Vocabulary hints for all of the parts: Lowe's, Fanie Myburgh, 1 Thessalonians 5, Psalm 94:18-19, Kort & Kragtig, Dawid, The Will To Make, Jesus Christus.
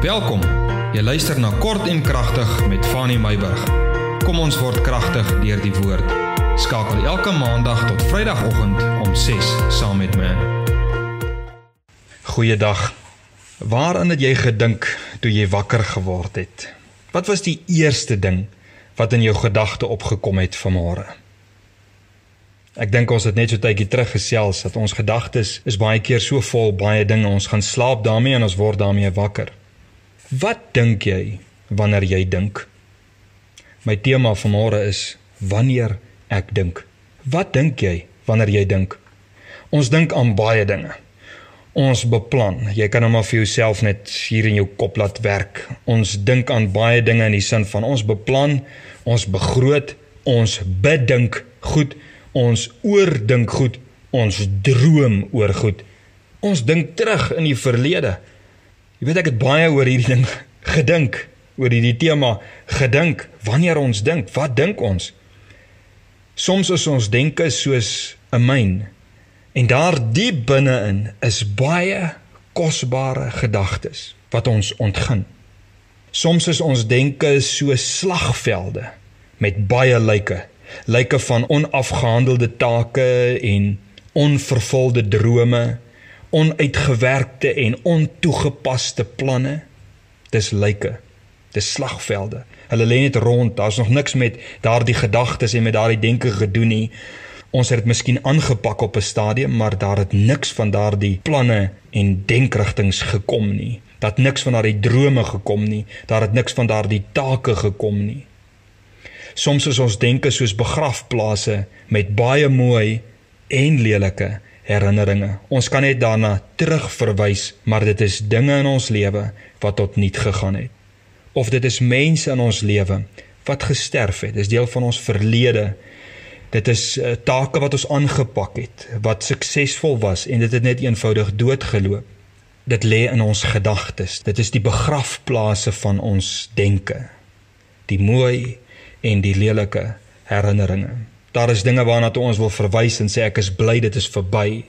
Welkom, jy luister na Kort en Kragtig met Fanie Myburgh. Kom ons word kragtig deur die woord. Skakel elke maandag tot vrydagoggend om 6 saam met my. Goeiedag, waaraan het jy gedink toe jy wakker geword het? Wat was die eerste ding wat in jou gedagte opgekom het vanmôre? Ek dink ons het net so tydjie terug gesels, dat ons gedagtes is baie keer so vol baie dinge, ons gaan slaap daarmee en ons word daarmee wakker. Wat dink jy, wanneer jy dink? My tema vanmôre is, wanneer ek dink. Wat dink jy, wanneer jy dink? Ons dink aan baie dinge. Ons beplan, jy kan hom maar vir jouself net hier in jou kop laat werk. Ons dink aan baie dinge in die sin van ons beplan, ons begroot, ons bedink goed, ons oordink goed, ons droom oor goed. Ons dink terug in die verlede. Jy weet, ek het baie oor hierdie ding gedink, oor hierdie tema gedink, wanneer ons dink, wat dink ons? Soms is ons denke soos 'n myn, en daar diep binne-in is baie kosbare gedagtes, wat ons ontgin. Soms is ons denke soos slagvelde, met baie lyke, lyke van onafgehandelde take en onvervulde drome, onuitgewerkte en ontoegepaste planne. Dis lyke, dis slagvelde. Hulle lê net rond, daar is nog niks met daardie gedagtes en met daardie denke gedoen nie. Ons het miskien aangepak op 'n stadium, maar daar het niks van daardie planne en denkrigtings gekom nie. Daar het niks van daardie drome gekom nie. Daar het niks van daardie take gekom nie. Soms is ons denke soos begrafplase met baie mooi en lelike herinneringe. Ons kan net daarna terugverwys, maar dit is dinge in ons lewe wat tot niet gegaan het. Of dit is mense in ons lewe wat gesterf het, is deel van ons verlede. Dit is take wat ons aangepak het, wat suksesvol was en dit het net eenvoudig doodgeloop. Dit lê in ons gedagtes, dit is die begrafplase van ons denke, die mooi en die lelike herinneringe. Daar is dinge waarna toe ons wil verwys en sê, ek is bly, dit is verby.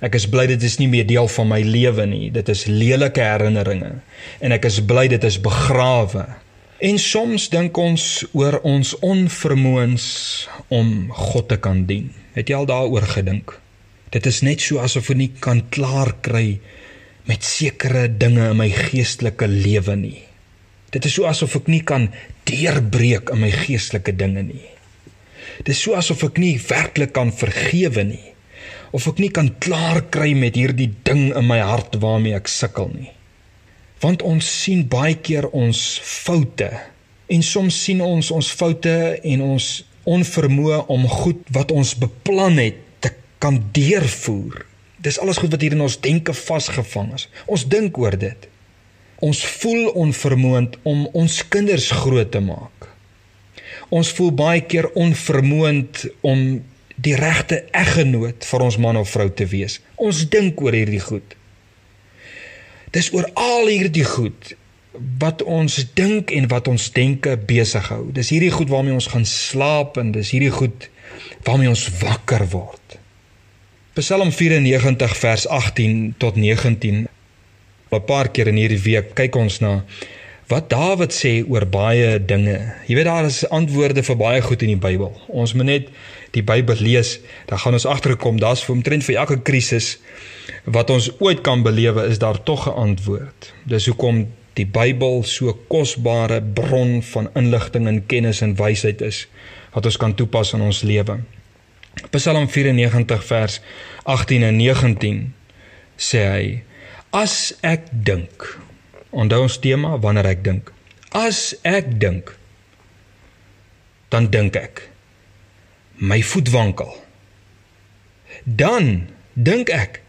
Ek is bly, dit is nie meer deel van my lewe nie. Dit is lelike herinneringe. En ek is bly, dit is begrawe. En soms dink ons oor ons onvermoëns om God te kan dien. Het jy al daaroor gedink? Dit is net so asof ek nie kan klaar kry met sekere dinge in my geestelike lewe nie. Dit is so asof ek nie kan deurbreek in my geestelike dinge nie. Dit is so asof ek nie werklik kan vergewe nie. Of ek nie kan klaar kry met hierdie ding in my hart waarmee ek sukkel nie. Want ons sien baie keer ons foute. En soms sien ons ons foute en ons onvermoë om goed wat ons beplan het te kan deurvoer. Dis alles goed wat hier in ons denke vasgevang is. Ons dink oor dit. Ons voel onvermoënd om ons kinders groot te maak. Ons voel baie keer onvermoënd om die regte eggenoot vir ons man of vrou te wees. Ons dink oor hierdie goed. Dis oor al hierdie goed wat ons dink en wat ons denke besig hou. Dis hierdie goed waarmee ons gaan slaap en dis hierdie goed waarmee ons wakker word. Psalm 94 vers 18 tot 19. 'n paar keer in hierdie week, kyk ons na wat Dawid sê oor baie dinge. Jy weet, daar is antwoorde vir baie goed in die Bybel. Ons moet net die Bybel lees, dan gaan ons agterkom, daar's omtrent vir elke krisis wat ons ooit kan belewe, is daar tog 'n antwoord. Dis hoekom die Bybel so 'n kosbare bron van inligting en kennis en wysheid is, wat ons kan toepas in ons lewe. Psalm 94 vers 18 en 19 sê hy, as ek dink, onthou ons tema, wanneer ek dink. As ek dink, dan dink ek. My voet wankel. Dan dink ek.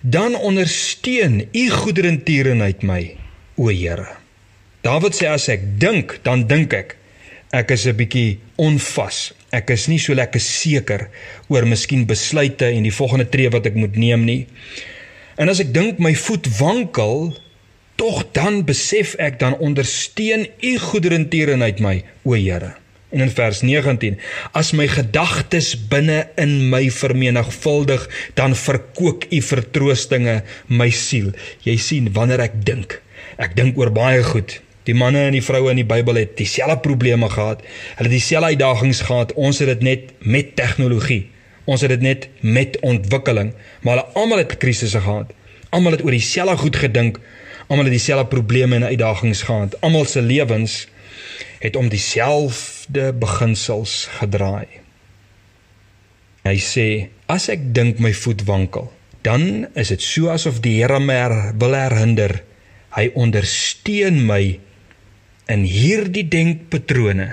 Dan ondersteun u goedertierenheid my, o Here. Dawid sê, as ek dink, dan dink ek. Ek is 'n bietjie onvas. Ek is nie so lekker seker oor miskien besluite en die volgende tree wat ek moet neem nie. En as ek dink my voet wankel, tog dan besef ek, dan ondersteun u goedertierenheid my, o Here. En in vers 19, as my gedagtes binne in my vermenigvuldig, dan verkook u vertroostinge my siel. Jy sien, wanneer ek dink oor baie goed. Die manne en die vroue in die Bybel het dieselfde probleme gehad, hulle het dieselfde uitdagings gehad, ons het dit net met tegnologie, ons het dit net met ontwikkeling, maar hulle almal het krisisse gehad, almal het oor dieselfde goed gedink, almal het dieselfde probleme en uitdagings gehad, almal se lewens het om dieselfde beginsels gedraai. Hy sê, as ek dink my voet wankel, dan is dit so asof die Here my wil herhinder. Hy ondersteun my in hierdie denkpatrone,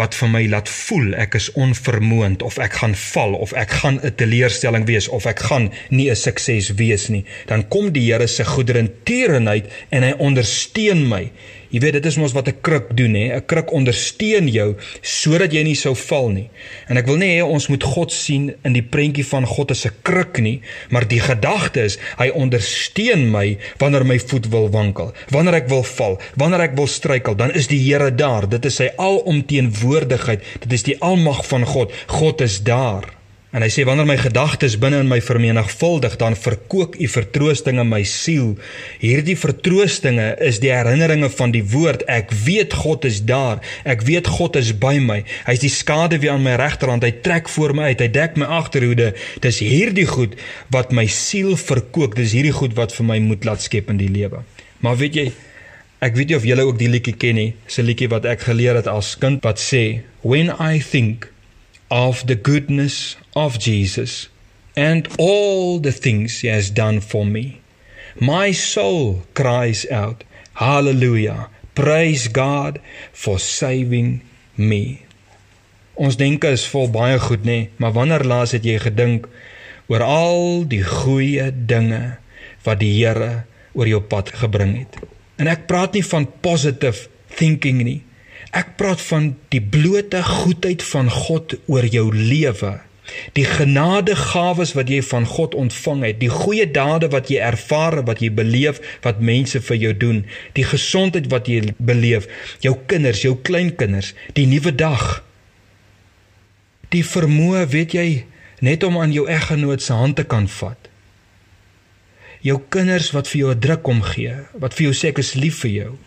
wat vir my laat voel, ek is onvermoond, of ek gaan val, of ek gaan 'n teleurstelling wees, of ek gaan nie 'n sukses wees nie. Dan kom die Here se goedertierenheid en hy ondersteun my. Jy weet, dit is mos wat 'n kruk doen, hè. 'n kruk ondersteun jou, sodat jy nie sou val nie. En ek wil nie hê ons moet God sien in die prentjie van God as 'n kruk nie, maar die gedagte is, hy ondersteun my wanneer my voet wil wankel, wanneer ek wil val, wanneer ek wil struikel, dan is die Here daar. Dit is sy alomteenwoordigheid, dit is die almag van God. God is daar. En hy sê, wanneer my gedagtes binne in my vermenigvuldig, dan verkook u vertroostinge my siel. Hierdie vertroostinge is die herinneringe van die woord. Ek weet God is daar. Ek weet God is by my. Hy is die skade weer aan my regterhand. Hy trek voor my uit. Hy dek my agterhoede. Dis hierdie goed wat my siel verkook. Dis hierdie goed wat vir my moed laat skep in die lewe. Maar weet jy, ek weet nie of julle ook die liedjie ken nie. Dis 'n liedjie wat ek geleer het as kind wat sê, when I think of the goodness of Jesus and all the things he has done for me, my soul cries out, hallelujah, praise God for saving me. Ons denke is vol baie goed, nee, maar wanneer laas het jy gedink oor al die goeie dinge wat die Here oor jou pad gebring het? En ek praat nie van positive thinking nie. Ek praat van die blote goedheid van God oor jou lewe, die genadegawes wat jy van God ontvang het, die goeie dade wat jy ervaar, wat jy beleef, wat mense vir jou doen, die gesondheid wat jy beleef, jou kinders, jou kleinkinders, die nuwe dag, die vermoë, weet jy, net om aan jou eggenoot se hand te kan vat, jou kinders wat vir jou 'n druk omgee, wat vir jou sê ek is lief vir jou,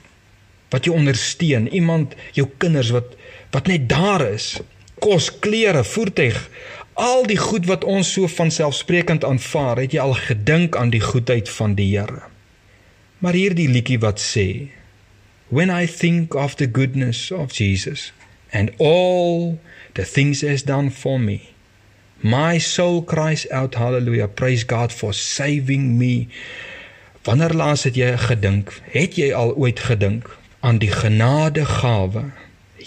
wat jou ondersteun, iemand, jou kinders wat net daar is, kos, klere, voertuig, al die goed wat ons so vanselfsprekend aanvaar, het jy al gedink aan die goedheid van die Here. Maar hier die liedjie wat sê, when I think of the goodness of Jesus and all the things he has done for me, my soul cries out, hallelujah, praise God for saving me. Wanneer laas het jy gedink, het jy al ooit gedink, aan die genadegawe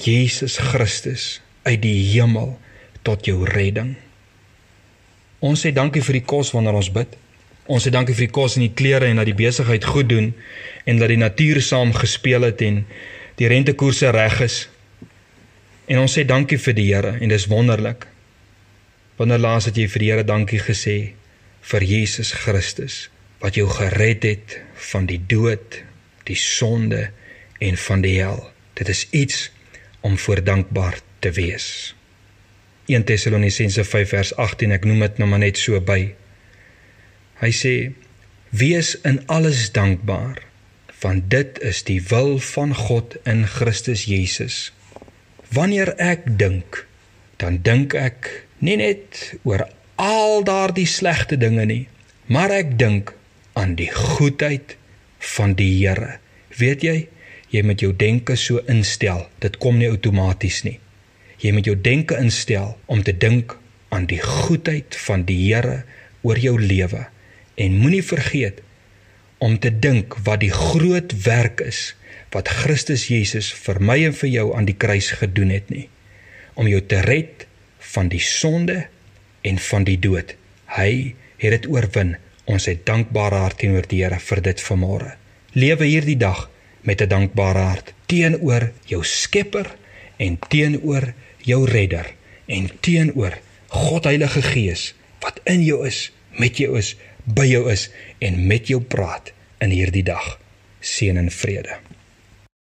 Jesus Christus uit die hemel tot jou redding. Ons sê dankie vir die kos wanneer ons bid. Ons sê dankie vir die kos en die klere en dat die besigheid goed doen en dat die natuur saam gespeel het en die rentekoerse reg is. En ons sê dankie vir die Here en dis wonderlik. Wanneer laas het jy vir die Here dankie gesê vir Jesus Christus wat jou gered het van die dood, die sonde en van die hel. Dit is iets om voor dankbaar te wees. 1 Thessalonians 5 vers 18, ek noem dit nou maar net so by. Hy sê, wees in alles dankbaar, want dit is die wil van God in Christus Jesus. Wanneer ek dink, dan dink ek nie net oor al daardie slegte dinge nie, maar ek dink aan die goedheid van die Here. Weet jy, jy moet jou denke so instel, dit kom nie outomaties nie. Jy moet jou denke instel om te dink aan die goedheid van die Here oor jou lewe. En moenie vergeet om te dink wat die groot werk is, wat Christus Jesus vir my en vir jou aan die kruis gedoen het nie. Om jou te red van die sonde en van die dood. Hy het dit oorwin. Ons het dankbare hart teenoor die Here vir dit vanmôre. Lewe hierdie dag met 'n dankbare hart teenoor jou Skepper en teenoor jou Redder en teenoor God Heilige Gees wat in jou is, met jou is, by jou is en met jou praat in hierdie dag. Seën en vrede.